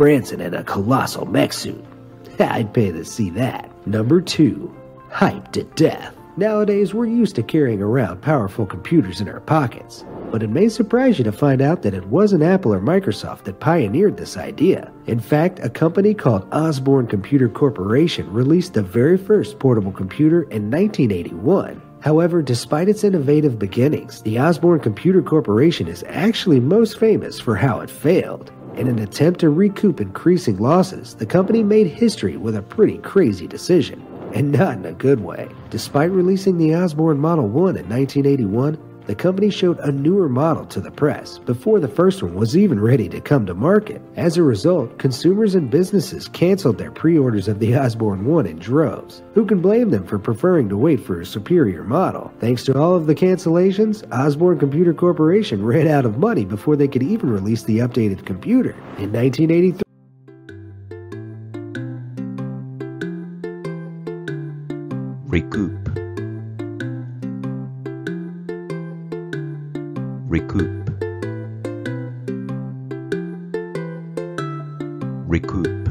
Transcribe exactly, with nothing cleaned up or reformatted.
Branson in a colossal mech suit. I'd pay to see that. Number two. Hyped to death. Nowadays, we're used to carrying around powerful computers in our pockets, but it may surprise you to find out that it wasn't Apple or Microsoft that pioneered this idea. In fact, a company called Osborne Computer Corporation released the very first portable computer in nineteen eighty-one. However, despite its innovative beginnings, the Osborne Computer Corporation is actually most famous for how it failed. In an attempt to recoup increasing losses, the company made history with a pretty crazy decision. And not in a good way. Despite releasing the Osborne Model one in nineteen eighty-one, the company showed a newer model to the press before the first one was even ready to come to market. As a result, consumers and businesses canceled their pre-orders of the Osborne one in droves. Who can blame them for preferring to wait for a superior model? Thanks to all of the cancellations, Osborne Computer Corporation ran out of money before they could even release the updated computer. In nineteen eighty-three, Recoup. Recoup. Recoup.